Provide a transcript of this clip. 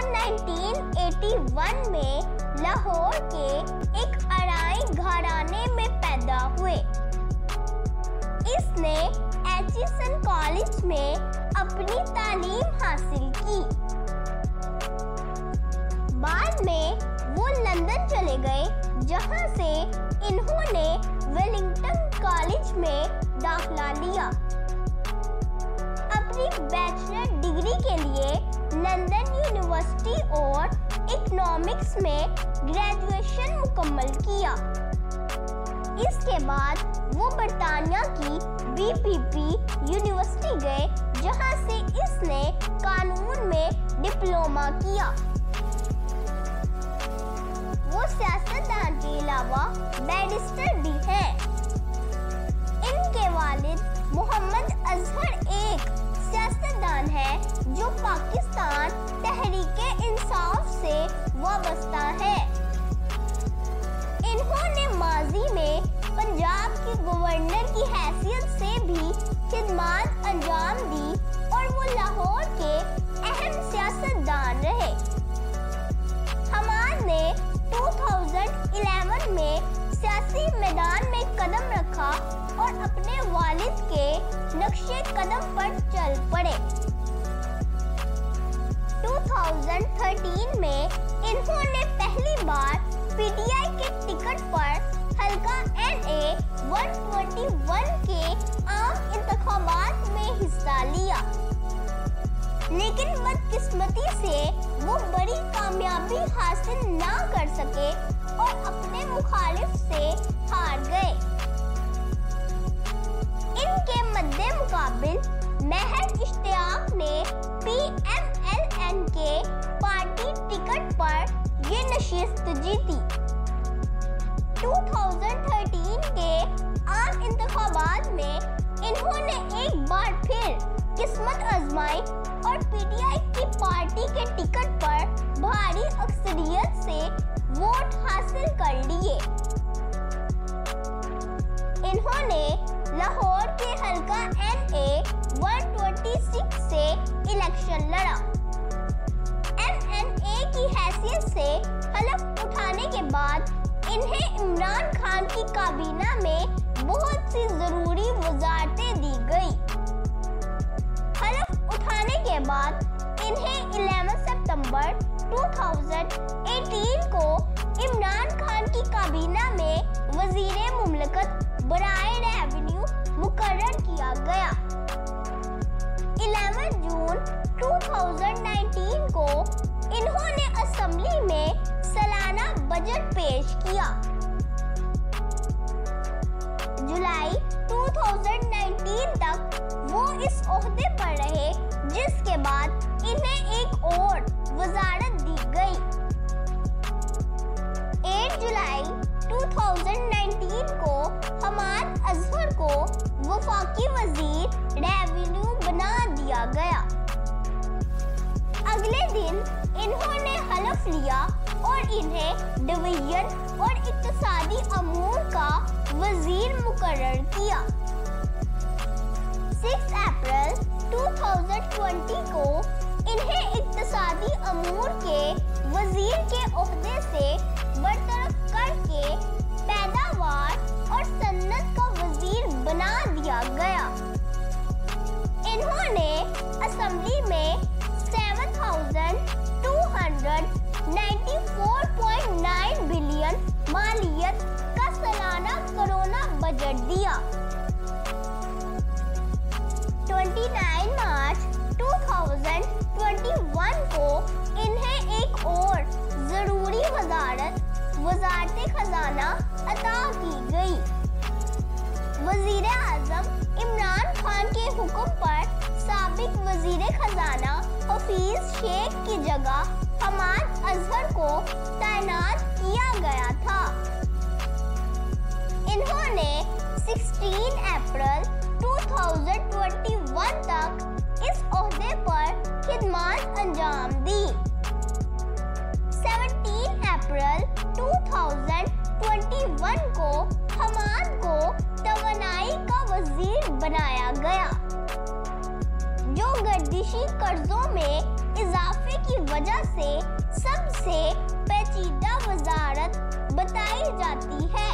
1981 में लाहौर के एक अराई घराने में पैदा हुए। इसने एचेसन कॉलेज में अपनी तालीम हासिल की। बाद में वो लंदन चले गए, जहां से इन्होंने वेलिंगटन कॉलेज में दाखिला लिया। अपनी बैचलर डिग्री के लिए लंदन यूनिवर्सिटी और इकोनॉमिक्स में ग्रेजुएशन मुकम्मल किया। इसके बाद वो बरतानिया की बीपीपी यूनिवर्सिटी गए, जहां से इसने कानून में डिप्लोमा किया। वो सियासतदान के अलावा बैरिस्टर भी हैं। इनके वालिद मोहम्मद अजहर एक सियासतदान है जो पाकिस्तान तहरीक-ए-इंसाफ से वाबस्ता है। इन्होंने माजी में पंजाब के गवर्नर की हैसियत से भी खिदमत अंजाम दी और वो लाहौर के अहम सियासतदान रहे। हम्माद ने 2011 में सियासी मैदान में कदम रखा और अपने वालिद के नक्शे कदम पर चल पड़े। 2013 में इन्होंने पहली बार पीटीआई के टिकट पर हल्का एनए 121 के आम इंतखाबात में हिस्सा लिया, लेकिन बदकिस्मती से वो बड़ी कामयाबी हासिल ना कर सके और अपने मुखालिफ से हार गए। इनके मद्दे मुकाबिल महर इश्तियाक ने PMLN के पार्टी टिकट पर ये नशिस्त जीती। 2013 के आम इंतखाबात में इन्होंने एक बार फिर किस्मत आजमाई और पीटीआई की पार्टी के टिकट पर भारी अक्सरियत से वोट हासिल कर लिए। इन्होंने लाहौर के हल्का एनए 126 से इलेक्शन लड़ा। एमएनए की हैसियत से हलफ उठाने के बाद इन्हें इमरान खान की काबीना में बहुत सी जरूरी वजारतें दी गई। हलफ उठाने के बाद इन्हें 11 सितंबर 2018 को इमरान खान की काबीना में वजीरे मुमलकत बराए रेवेन्यू मुकर्रर किया गया। 11 जून 2019 को इन्होंने असेंबली में सालाना बजट पेश किया। जुलाई 2019 तक वो इस ओहदे पर रहे, जिसके बाद इन्हें एक और वजारत दी गई। 8 जुलाई 2019 को हम्माद अजहर को वफाकी वजीर रेवेन्यू बना दिया गया। अगले दिन इन्होंने हलफ लिया और इन्हें डिवीजन और इक्तिसादी अमूर का वजीर मुकर्रर किया। 6 अप्रैल 2020 को इन्हें इक्तिसादी अमूर के वजीर के ओहदे से बरतरफ करके पैदावार और सन्नत का वजीर बना दिया गया। इन्होंने असेंबली में 7,294.9 बिलियन मालियत का सालाना कोरोना बजट दिया। 29 मार्च 2021 को इन्हें एक और जरूरी वजारत खजाना अता की गई। वजीर आजम इमरान खान के हुक्म पर साबिक वजीर खजाना हफीज शेख की जगह हम्माद अजहर को तैनात किया गया था। इन्होंने 16 अप्रैल 2021 तक इस ओहदे पर खिदमत अंजाम दी। 17 अप्रैल 2021 को हम्माद को तवानाई का वजीर बनाया गया, जो गर्दिशी कर्जों में इजाफे की वजह से जाती है।